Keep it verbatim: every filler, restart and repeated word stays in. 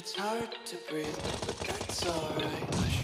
It's hard to breathe, but that's alright.